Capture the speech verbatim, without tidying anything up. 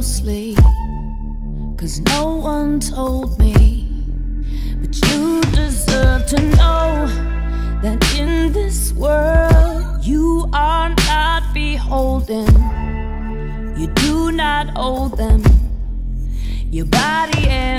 closely, cause no one told me. But you deserve to know that in this world you are not beholden. You do not owe them your body and